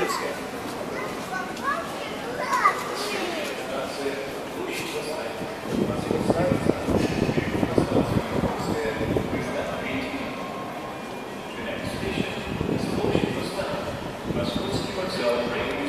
ships here. To the next station, this motion was done. Raskolski was celebrating.